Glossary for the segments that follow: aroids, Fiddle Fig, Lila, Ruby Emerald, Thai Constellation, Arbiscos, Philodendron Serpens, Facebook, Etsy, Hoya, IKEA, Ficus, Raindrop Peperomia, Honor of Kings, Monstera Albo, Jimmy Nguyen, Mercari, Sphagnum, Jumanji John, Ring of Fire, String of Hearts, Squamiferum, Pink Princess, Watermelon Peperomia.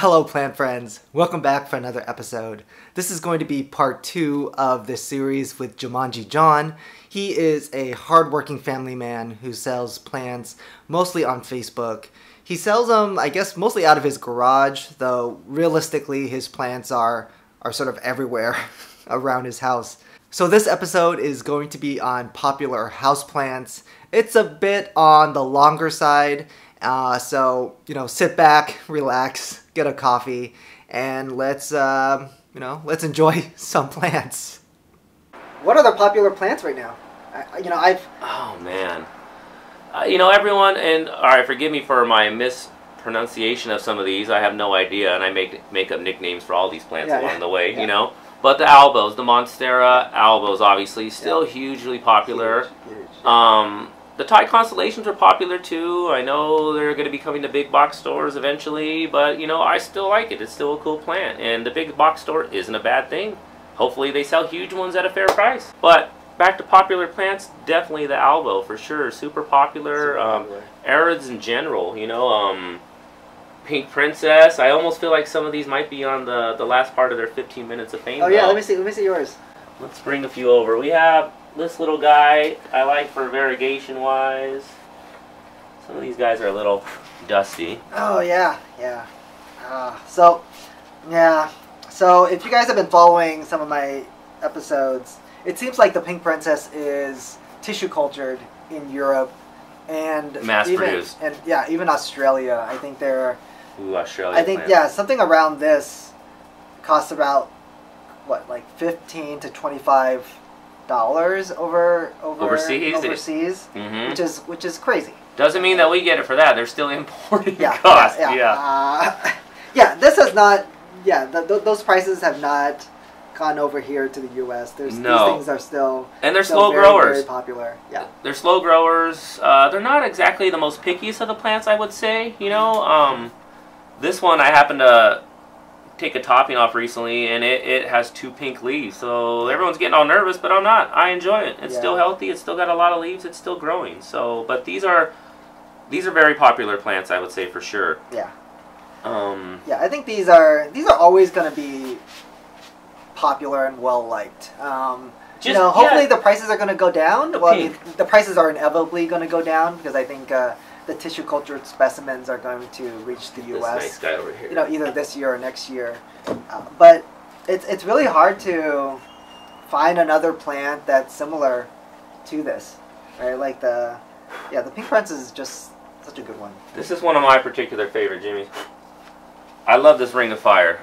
Hello plant friends, welcome back for another episode. This is going to be part 2 of this series with Jumanji John. He is a hardworking family man who sells plants mostly on Facebook. He sells them, I guess, mostly out of his garage, though realistically his plants are sort of everywhere around his house. So this episode is going to be on popular houseplants. It's a bit on the longer side, so, you know, sit back, relax, get a coffee, and let's enjoy some plants. What are the popular plants right now? Everyone, and all right, forgive me for my mispronunciation of some of these. I have no idea, and I make up nicknames for all these plants along the way, you know. But the albos, the Monstera Albos, obviously, still hugely popular. Huge. The Thai Constellations are popular too. I know they're going to be coming to big box stores eventually, but you know, I still like it. It's still a cool plant, and the big box store isn't a bad thing. Hopefully they sell huge ones at a fair price. But back to popular plants, definitely the Albo for sure. Super popular. Arids in general, you know. Pink Princess. I almost feel like some of these might be on the last part of their 15 minutes of fame. Oh yeah, let me see yours. Let's bring a few over. We have this little guy I like for variegation-wise. Some of these guys are a little dusty. Oh, yeah. So if you guys have been following some of my episodes, it seems like the Pink Princess is tissue cultured in Europe and mass-produced. And yeah, even Australia. I think they're... Ooh, Australia. I think, yeah, something around this costs about, what, like $15 to $25... overseas, mm-hmm. which is crazy. Doesn't mean that we get it for that. They're still importing costs. This has not. Yeah, those prices have not gone over here to the U.S. These things are still slow growers. Very popular. Yeah, they're slow growers. They're not exactly the most pickiest of the plants, I would say. You know, this one I happened to take a topping off recently, and it has 2 pink leaves, so everyone's getting all nervous, but I'm not. I enjoy it. It's still healthy. It's still got a lot of leaves. It's still growing. So, but these are very popular plants, I would say, for sure. Yeah. I think these are always going to be popular and well liked. Hopefully the prices are going to go down. The prices are inevitably going to go down because I think the tissue cultured specimens are going to reach the U.S. This nice guy over here. You know, either this year or next year. But it's really hard to find another plant that's similar to this, right? Like the Pink Princess is just such a good one. This is one of my particular favorite, Jimmy. I love this Ring of Fire.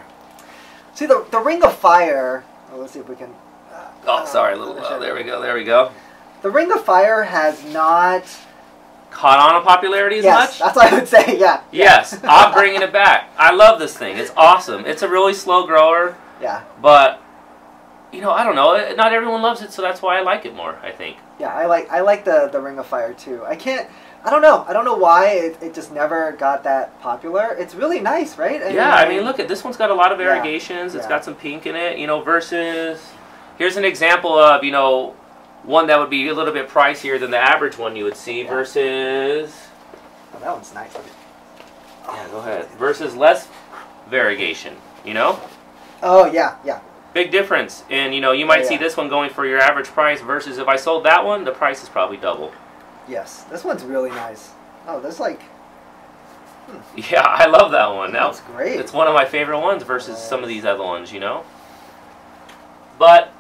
See the Ring of Fire. Well, let's see if we can. There we go. The Ring of Fire has not caught on to popularity as much? Yes, that's what I would say, yeah. Yes, I'm bringing it back. I love this thing. It's awesome. It's a really slow grower. Yeah. But, you know, I don't know. Not everyone loves it, so that's why I like it more, I think. Yeah, I like the Ring of Fire, too. I don't know why it just never got that popular. It's really nice, right? I mean, look, this one's got a lot of variegations. It's got some pink in it, you know, versus... Here's an example of, you know, one that would be a little bit pricier than the average one you would see versus... Oh, that one's nice. Yeah, go ahead. Versus less variegation, you know? Oh, yeah. Big difference. And, you know, you might see this one going for your average price versus if I sold that one, the price is probably double. Yes, this one's really nice. Oh, there's like... Yeah, I love that one. That's great. It's one of my favorite ones versus some of these other ones, you know? But...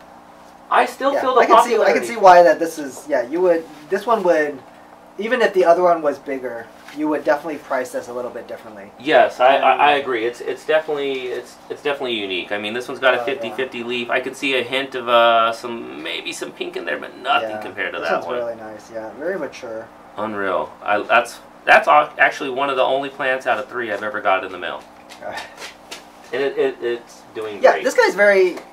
I still feel the popularity. I can see why that this is, this one would, even if the other one was bigger, you would definitely price this a little bit differently. Yes, I agree. It's definitely unique. I mean, this one's got a 50-50 leaf. I could see a hint of maybe some pink in there, but nothing compared to that one. Really nice, yeah. Very mature. Unreal. That's actually one of the only plants out of 3 I've ever got in the mail. And it's doing great. Yeah, this guy's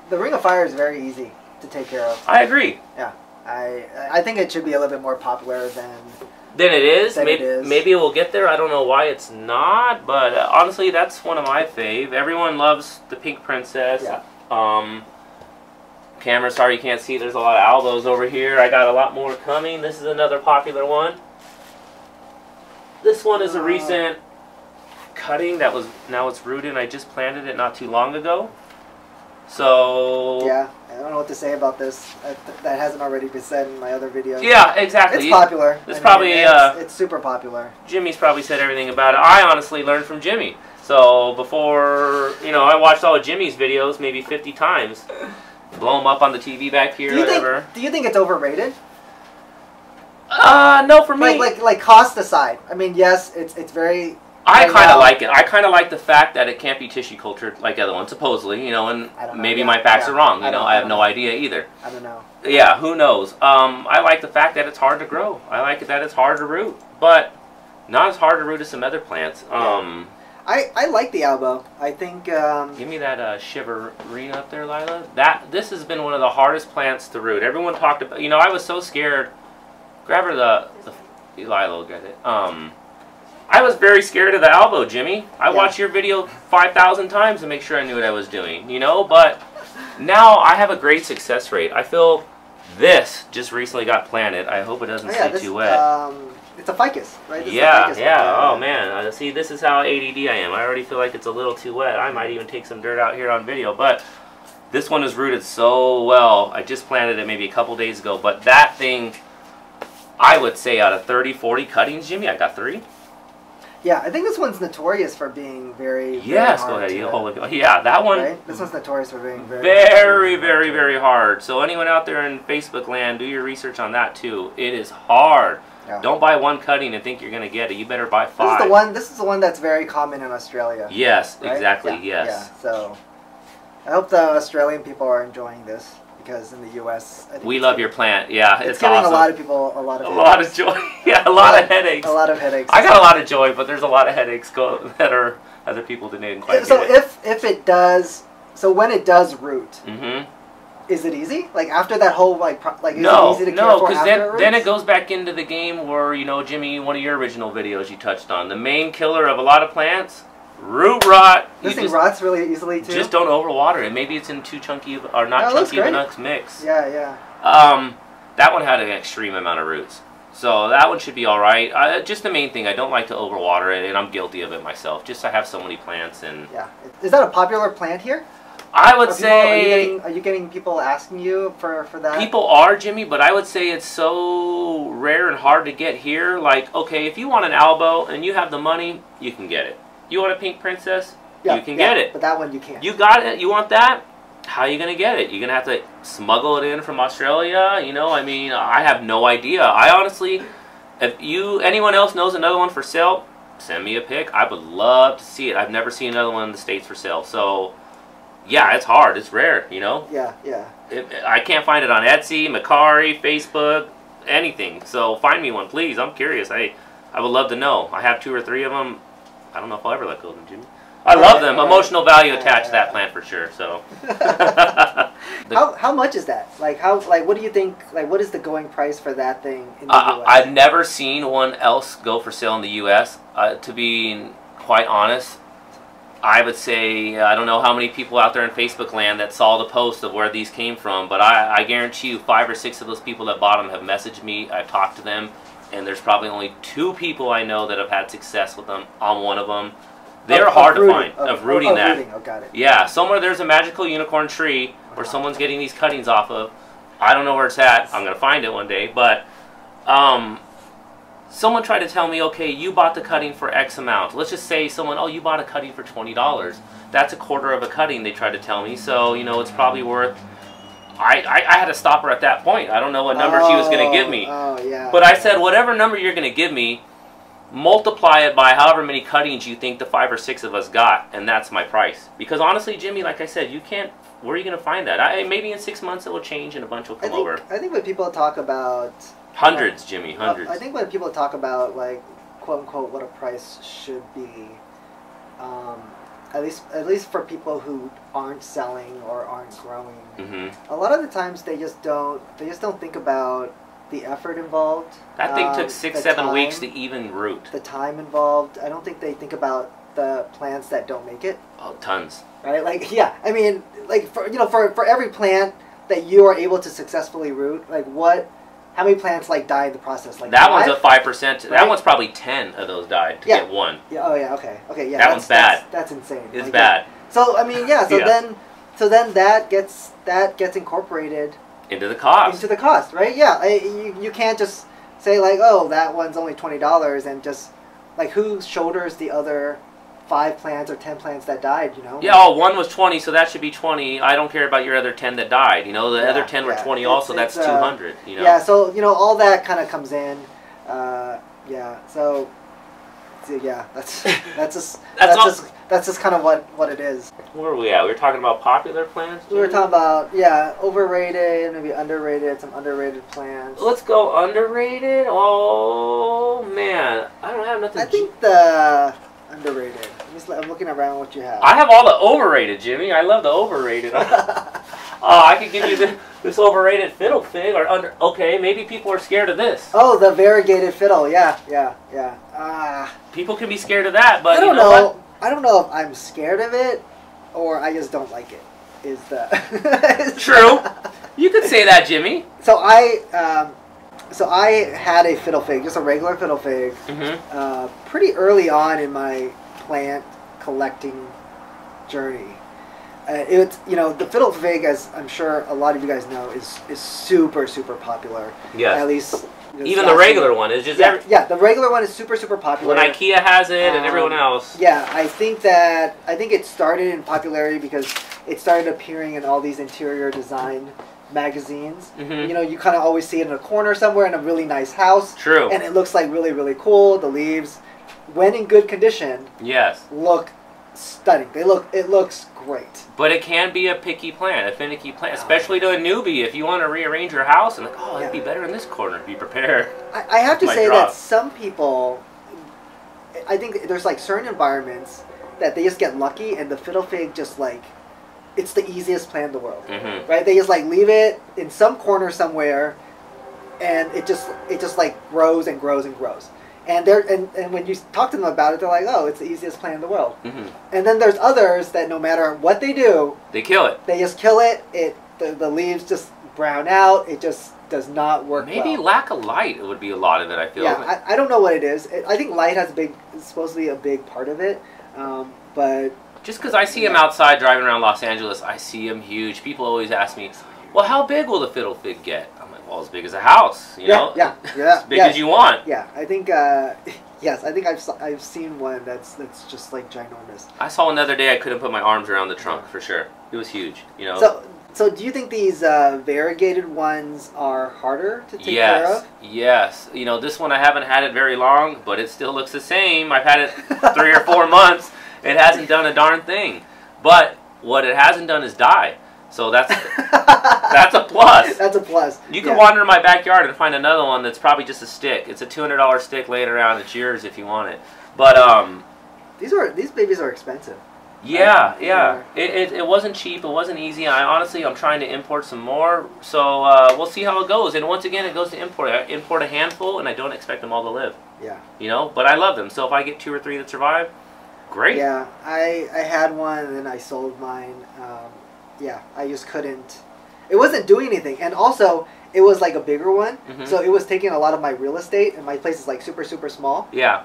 the Ring of Fire is very easy to take care of. I agree. Yeah. I think it should be a little bit more popular than it is. Maybe it will get there. I don't know why it's not, but honestly, that's one of my fave. Everyone loves the Pink Princess. Yeah. Camera, sorry you can't see. There's a lot of Albos over here. I got a lot more coming. This is another popular one. This one is a recent cutting that was, now it's rooted. I just planted it not too long ago. So yeah, I don't know what to say about this. That hasn't already been said in my other videos. Yeah, exactly. It's popular. It's it's super popular. Jimmy's probably said everything about it. I honestly learned from Jimmy. So before, you know, I watched all of Jimmy's videos maybe 50 times. Blow them up on the TV back here, do you think it's overrated? No, for me. Like cost aside. I mean, yes, it's very. I kind of like it. I kind of like the fact that it can't be tissue cultured like other ones, supposedly, you know, and maybe my facts are wrong. You know, I have no idea either. I don't know. Yeah, who knows? I like the fact that it's hard to grow. I like that it's hard to root, but not as hard to root as some other plants. I like the Albo. I think... give me that shiverina up there, Lila. This has been one of the hardest plants to root. Everyone talked about... You know, I was so scared. Grab her Lila will get it. I was very scared of the Albo, Jimmy. I watched your video 5,000 times to make sure I knew what I was doing, you know? But now I have a great success rate. I feel this just recently got planted. I hope it doesn't stay too wet. It's a ficus, right? This is a ficus plant. Oh, man. See, this is how ADD I am. I already feel like it's a little too wet. I might even take some dirt out here on video. But this one is rooted so well. I just planted it maybe a couple days ago. But that thing, I would say out of 30, 40 cuttings, Jimmy, I got 3. Yeah, I think this one's notorious for being very, very hard. Yes, go ahead. Yeah, that one. Right? This one's notorious for being very, very, very, very hard. So anyone out there in Facebook land, do your research on that too. It is hard. Yeah. Don't buy one cutting and think you're going to get it. You better buy 5. This is the one that's very common in Australia. Yes, right? Exactly. Yeah. Yes. Yeah. So I hope the Australian people are enjoying this, because in the U.S. we love your plant. Yeah, it's giving awesome. A lot of people a lot of joy. Yeah, a lot of headaches. A lot of headaches. I got a lot of joy, but there's a lot of headaches that are other people didn't quite. So if it does, so when it does root, is it easy? Like after that whole is it easy to care for? No, because then it goes back into the game where, you know, Jimmy, one of your original videos you touched on, the main killer of a lot of plants. Root rot. This thing rots really easily too. Just don't overwater it. Maybe it's in too chunky or not chunky of enough mix. Yeah, yeah. That one had an extreme amount of roots, so that one should be all right. Just the main thing, I don't like to overwater it, and I'm guilty of it myself. Just I have so many plants and. Yeah. Is that a popular plant here? I would say. Are you getting people asking you for that? People are, Jimmy, but I would say it's so rare and hard to get here. Like, okay, if you want an Albo and you have the money, you can get it. You want a Pink Princess? Yeah, you can get it. But that one you can't. You got it. You want that? How are you going to get it? You're going to have to smuggle it in from Australia? You know, I mean, I have no idea. I honestly, if anyone else knows another one for sale, send me a pic. I would love to see it. I've never seen another one in the States for sale. So, yeah, it's hard. It's rare, you know? Yeah, yeah. I can't find it on Etsy, Mercari, Facebook, anything. So find me one, please. I'm curious. I would love to know. I have 2 or 3 of them. I don't know if I'll ever let go of them, Jimmy. I love them. Emotional value attached to that plant for sure. So, how much is that? Like what do you think? Like what is the going price for that thing in the U.S.? I've never seen one else go for sale in the U.S. To be quite honest, I would say I don't know how many people out there in Facebook land that saw the post of where these came from, but I guarantee you 5 or 6 of those people that bought them have messaged me. I've talked to them. And there's probably only 2 people I know that have had success with them. I'm one of them. They're hard to find. Of rooting. Oh, got it. Yeah, somewhere there's a magical unicorn tree where someone's getting these cuttings off of. I don't know where it's at. I'm going to find it one day. But someone tried to tell me, okay, you bought the cutting for X amount. Let's just say someone, oh, you bought a cutting for $20. That's a quarter of a cutting, they tried to tell me. So, you know, it's probably worth... I had to stop her at that point. I don't know what number she was going to give me. But I said, whatever number you're going to give me, multiply it by however many cuttings you think the 5 or 6 of us got, and that's my price. Because honestly, Jimmy, like I said, you can't, where are you going to find that? Maybe in 6 months it will change and a bunch will come over. I think when people talk about... Hundreds, Jimmy, hundreds. I think when people talk about, like, quote-unquote, what a price should be, at least for people who aren't selling or aren't growing, a lot of the times they just don't think about the effort involved. That thing took 6-7 weeks to even root. The time involved. I don't think they think about the plants that don't make it. Oh, tons. Right? Like, yeah. I mean, like for every plant that you are able to successfully root, like what How many plants like die in the process? Like that one's a 5%. Right? That one's probably 10 of those died to get one. Yeah. Oh yeah. Okay. Okay. Yeah. That one's bad. That's insane. It's like, bad. So I mean, yeah. So then that gets incorporated into the cost. Into the cost, right? Yeah. You can't just say like, oh, that one's only $20, and just like who shoulders the other 5 plants or 10 plants that died, you know? Yeah, oh, one was 20, so that should be 20. I don't care about your other 10 that died, you know? The other 10 were 20 also, that's 200, you know? Yeah, so, you know, all that kind of comes in. Yeah, so, yeah, that's just kind of what it is. Where were we at? We were talking about popular plants? We were talking about, yeah, overrated, maybe underrated, some underrated plants. Let's go underrated? Oh, man. I don't have nothing. I think the... underrated. I'm looking around what you have. I have all the overrated, Jimmy. I love the overrated. I could give you this overrated fiddle fig. Or under. Okay, maybe people are scared of this. Oh, the variegated fiddle. Yeah, yeah, yeah. People can be scared of that, but I don't know. I don't know if I'm scared of it or I just don't like it. Is the true? You could say that, Jimmy. So I had a fiddle fig, just a regular fiddle fig, pretty early on in my plant collecting journey. It's, you know, the fiddle fig, as I'm sure a lot of you guys know, is super, super popular. Yeah. At least... even the regular one is just... Yeah, the regular one is super, super popular. When IKEA has it and everyone else. Yeah, I think it started in popularity because it started appearing in all these interior design magazines. You know, you kind of always see it in a corner somewhere in a really nice house. True. And it looks like really, really cool. The leaves, when in good condition, look stunning. It looks great. But it can be a picky plant, a finicky plant, especially to a newbie. If you want to rearrange your house and like, oh, it'd be better in this corner. Be prepared. I have to say that some people, I think there's like certain environments that they just get lucky and the fiddle fig just like, it's the easiest plant in the world, right? They just like leave it in some corner somewhere, and it just like grows and grows and grows. And and when you talk to them about it, they're like, oh, it's the easiest plant in the world. And then there's others that no matter what they do, they kill it. They just kill it. The leaves just brown out. It just does not work. Maybe lack of light would be a lot of it. I feel. Yeah, I don't know what it is. I think light has supposedly a big part of it, but. Just because I see them outside driving around Los Angeles, I see them huge. People always ask me, well, how big will the fiddle fig get? I'm like, well, as big as a house, you know? Yeah, yeah. As big as you want. Yeah, I think, yes, I think I've seen one that's just like ginormous. I saw one the other day. I couldn't put my arms around the trunk for sure. It was huge, you know? So do you think these variegated ones are harder to take care of? Yes. You know, this one I haven't had it very long, but it still looks the same. I've had it 3 or 4 months. It hasn't done a darn thing, but what it hasn't done is die. So that's a plus. That's a plus. You can wander in my backyard and find another one that's probably just a stick. It's a $200 stick laying around. It's yours if you want it. But these babies are expensive. Yeah, right? Yeah. It wasn't cheap. It wasn't easy. I'm trying to import some more. So we'll see how it goes. And once again, it goes to import. I import a handful, and I don't expect them all to live. Yeah. You know, but I love them. So if I get 2 or 3 that survive. Great. Yeah, I had one and then I sold mine. Yeah, I just couldn't. It wasn't doing anything, and also it was like a bigger one, so it was taking a lot of my real estate, and my place is like super, super small. Yeah.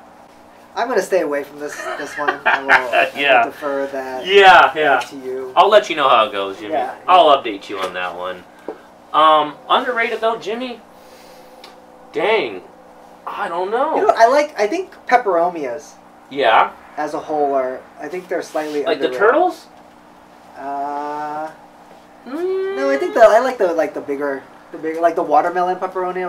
I'm gonna stay away from this one. I will defer that. Yeah, yeah. To you. I'll let you know how it goes, Jimmy. Yeah, yeah. I'll update you on that one. Underrated though, Jimmy. Dang, I don't know. You know what I like. I think peperomias. Yeah. As a whole, I think they're slightly like underrated. The turtles. No, I think I like the bigger, like the watermelon peperomia. Really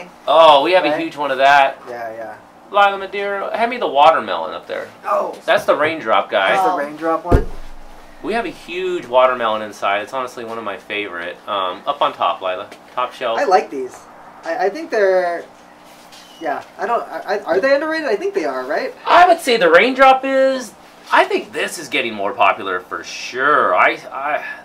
speaks to me. Oh, we have a huge one of that. Yeah, yeah. Lila Madeira, hand me the watermelon up there. Oh, that's the raindrop guy. That's the raindrop one. We have a huge watermelon inside. It's honestly one of my favorite. Up on top, Lila, top shelf. I like these. I think they're. Yeah, are they underrated? I think they are, right? I would say the raindrop is. I think this is getting more popular for sure.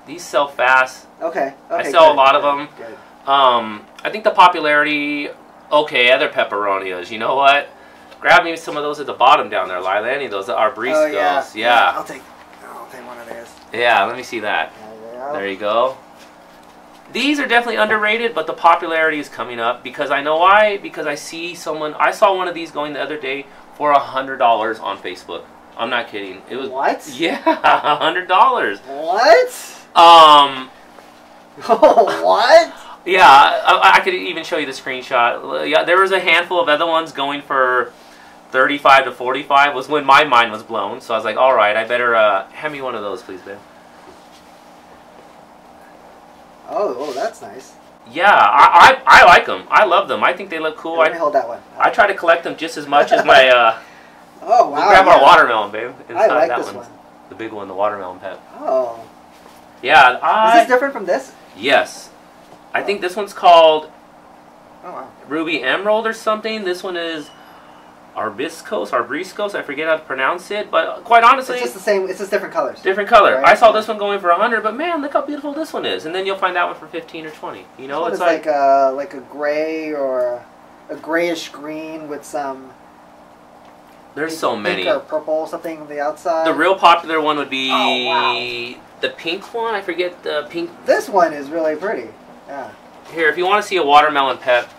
These sell fast. Okay. I sell a lot of them. Good. I think the popularity. Okay, other peperonias. You know what? Grab me some of those at the bottom down there, Lila. Any of those Arbiscos? Oh, yeah. I'll take one of those. Yeah, let me see that. There you go. These are definitely underrated, but the popularity is coming up because I know why. Because I see someone, I saw one of these going the other day for $100 on Facebook. I'm not kidding. It was what? Yeah, $100. What? What? Yeah, I could even show you the screenshot. Yeah, there was a handful of other ones going for 35 to 45 was when my mind was blown. So I was like, all right, I better hand me one of those, please, babe. Oh, that's nice. Yeah, I like them. I love them. I think they look cool. I hold that one. I try to collect them just as much as my. Oh wow! We'll grab our watermelon, babe. Inside I like that this one. The big one, the watermelon pep. Oh. Yeah. Is this different from this? Yes, I think this one's called. Oh wow. Ruby Emerald or something. This one is. Arbiscos, I forget how to pronounce it, but quite honestly... It's just the same, it's just different colors. Different color. Right? I saw this one going for 100, but man, look how beautiful this one is. And then you'll find that one for 15 or 20. You know, it's like a gray or a grayish green with some... There's so many. Pink or purple or something on the outside. The real popular one would be the pink one. I forget the pink... This one is really pretty. Yeah. Here, if you want to see a watermelon pep,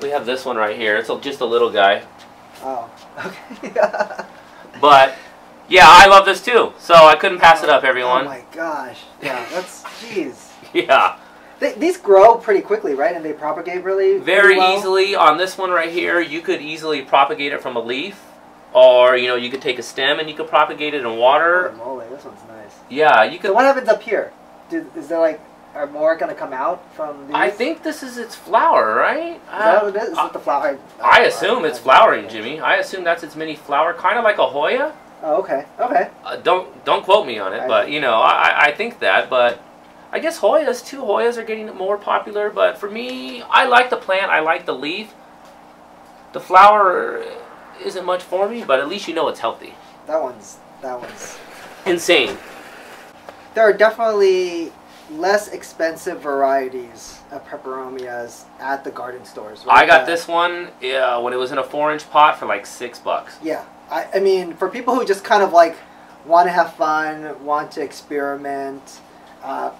we have this one right here. It's just a little guy. Oh, okay. But, yeah, I love this too. So I couldn't pass it up, everyone. Oh my gosh. Yeah, that's, jeez. Yeah. These grow pretty quickly, right? And they propagate really easily. On this one right here, you could easily propagate it from a leaf. Or, you know, you could take a stem and you could propagate it in water. Holy moly, this one's nice. Yeah, you could. So what happens up here? Is there like... Are more going to come out from these? I think this is its flower, right? Is that what it is? Is it the flower? I assume it's flowering, Jimmy. I assume that's its mini flower, kind of like a Hoya. Oh, okay. Okay. Don't quote me on it, but, you know, I think that. But I guess Hoyas, too. Hoyas are getting more popular. But for me, I like the plant. I like the leaf. The flower isn't much for me, but at least you know it's healthy. That one's... insane. There are definitely... less expensive varieties of peperomias at the garden stores. Right? I got this one when it was in a 4-inch pot for like $6. Yeah. I mean, for people who just kind of like want to have fun, want to experiment,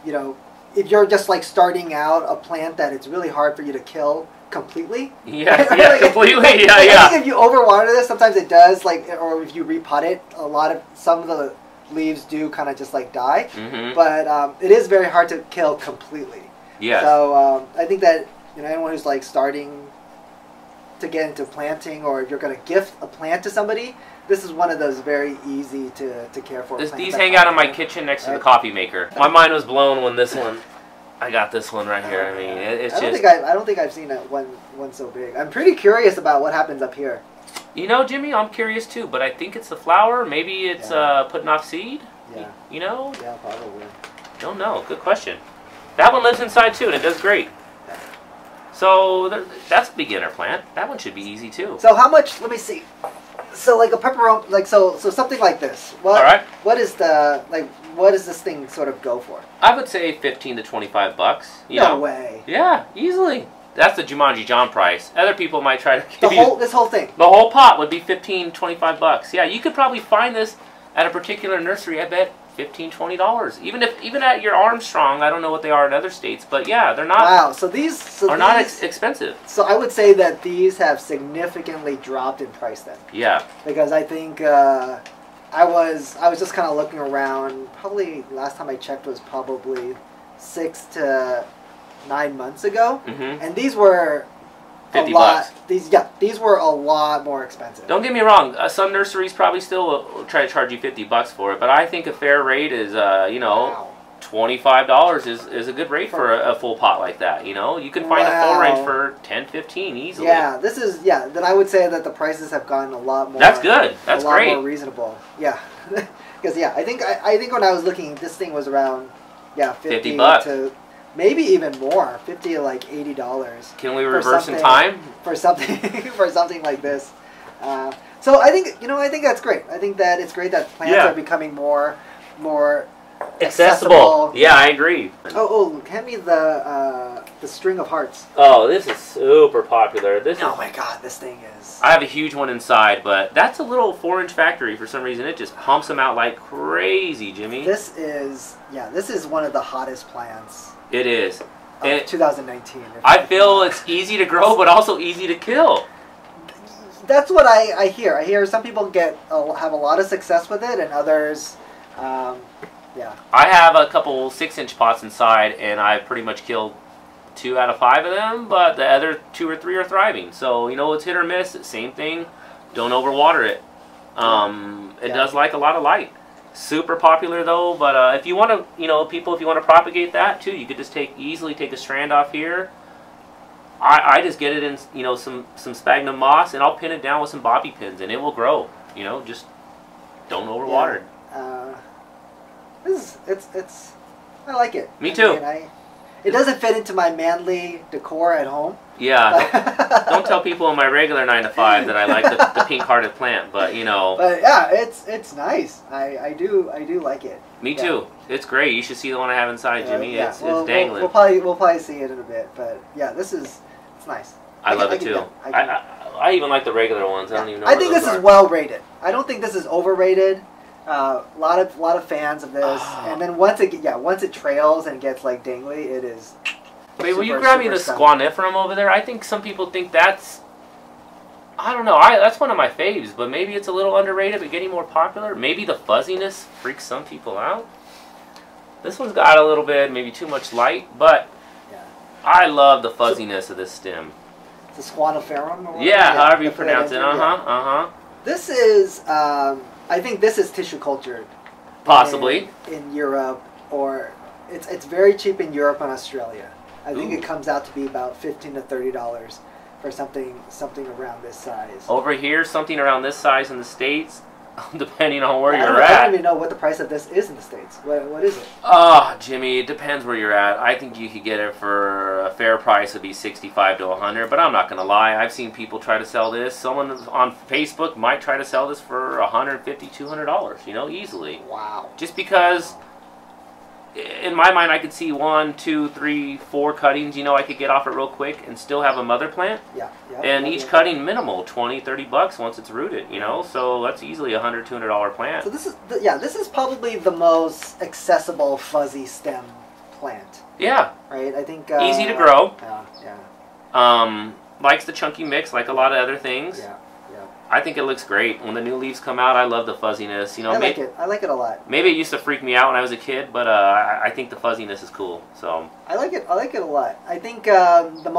you know, if you're just like starting out a plant that it's really hard for you to kill completely. Yeah, right? Yeah, like, completely. Yeah, yeah. I think if you overwater this, sometimes it does, like, or if you repot it, some of the leaves do kind of just like die, but it is very hard to kill completely. Yeah. So I think that, you know, anyone who's like starting to get into planting, or if you're going to gift a plant to somebody, this is one of those very easy to care for. These hang out in my kitchen next to the coffee maker. My mind was blown when this one. I got this one right here. I mean, it's I don't think I've seen one so big. I'm pretty curious about what happens up here. You know, Jimmy, I'm curious too, but I think it's the flower. Maybe it's putting off seed? Yeah. You know? Yeah, probably. Don't know. Good question. That one lives inside too, and it does great. So that's a beginner plant. That one should be easy too. So how much? Let me see. So like a pepperoni, like so something like this. What, all right. What is the what does this thing sort of go for? I would say $15 to $25. You know? No way. Yeah, easily. That's the Jumanji John price. Other people might try to give this whole thing. The whole pot would be $15, $25. Yeah, you could probably find this at a particular nursery. I bet $15, $20. Even at your Armstrong, I don't know what they are in other states, but yeah, they're not. Wow. So these are not expensive. So I would say that these have significantly dropped in price then. Yeah. Because I think I was just kind of looking around. Probably last time I checked was probably 6 to 9 months ago, and these were $50. These were a lot more expensive. Don't get me wrong. Some nurseries probably still will try to charge you $50 for it, but I think a fair rate is, you know, $25 is a good rate for a full pot like that. You know, you can find a full range for $10, $15 easily. Yeah, this is Then I would say that the prices have gotten a lot more. That's good. That's great. A lot more reasonable. Yeah, because I think I think when I was looking, this thing was around $50 to. Maybe even more, $50 to like $80. Can we reverse in time for something like this? So I think I think that's great. I think that it's great that plants are becoming more accessible. Yeah, I agree. Oh, hand me the String of Hearts. Oh, this is super popular. This. Oh my God, this thing is. I have a huge one inside, but that's a little 4-inch factory for some reason. It just pumps them out like crazy, Jimmy. This is one of the hottest plants. It is. 2019. I feel it's easy to grow, but also easy to kill. That's what I hear. I hear some people have a lot of success with it, and others, yeah. I have a couple 6-inch pots inside, and I pretty much killed 2 out of 5 of them, but the other 2 or 3 are thriving. So, you know, it's hit or miss. Same thing. Don't overwater it. It does like a lot of light. Super popular though, but if you want to, you know, people, if you want to propagate that too, you could just easily take a strand off here. I just get it in, you know, some sphagnum moss, and I'll pin it down with some bobby pins, and it will grow. You know, just don't overwater. Yeah. I like it. Me too. It doesn't fit into my manly decor at home. Yeah, don't tell people in my regular 9-to-5 that I like the pink-hearted plant, but you know. But yeah, it's nice. I do like it. Me too. It's great. You should see the one I have inside, Jimmy. Yeah. It's dangling. We'll probably see it in a bit, but yeah, it's nice. I love it too. I even like the regular ones. I don't even know. I think this is well rated. I don't think this is overrated. A lot of fans of this, and then once it trails and gets like dangly, it is. Wait, will you grab me the Squamiferum over there? I think some people think that's, I don't know, that's one of my faves, but maybe it's a little underrated, but getting more popular. Maybe the fuzziness freaks some people out. This one's got a little bit, maybe too much light, but I love the fuzziness of this stem. The Squamiferum? Or however you pronounce it. This is, I think this is tissue cultured. Possibly. In Europe, or it's very cheap in Europe and Australia. I think it comes out to be about $15 to $30 for something around this size. Over here, something around this size in the States, depending on where you're at. I don't even know what the price of this is in the States. What is it? Oh, Jimmy, it depends where you're at. I think you could get it for a fair price would be $65 to $100, but I'm not gonna lie. I've seen people try to sell this. Someone on Facebook might try to sell this for $150, $200. You know, easily. Wow. Just because. In my mind, I could see 1, 2, 3, 4 cuttings, you know, I could get off it real quick and still have a mother plant. And each cutting minimal, $20, $30 once it's rooted, you know, so that's easily $100, $200 plant. So this is, this is probably the most accessible fuzzy stem plant. Yeah. Right? I think. Easy to grow. Likes the chunky mix like a lot of other things. Yeah. I think it looks great. When the new leaves come out, I love the fuzziness. You know, I like it. I like it a lot. Maybe it used to freak me out when I was a kid, but I think the fuzziness is cool. So I like it. I like it a lot. I think probably the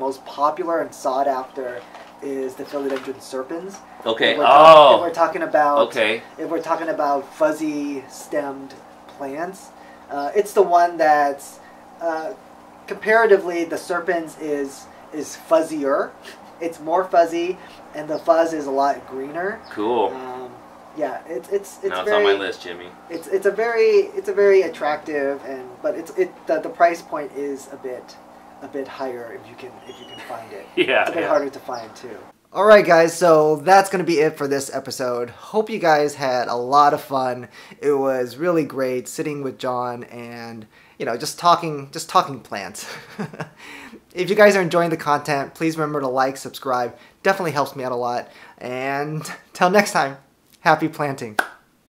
most popular and sought after is the Philodendron Serpens. Okay. If we're talking about fuzzy stemmed plants, it's the one that's comparatively the Serpens is fuzzier. It's more fuzzy, and the fuzz is a lot greener. Cool. It's on my list, Jimmy. It's a very attractive, but the price point is a bit higher if you can find it. It's a bit harder to find too. All right, guys, so that's going to be it for this episode. Hope you guys had a lot of fun. It was really great sitting with John and, you know, just talking plants. If you guys are enjoying the content, please remember to like, subscribe. Definitely helps me out a lot. And till next time, happy planting.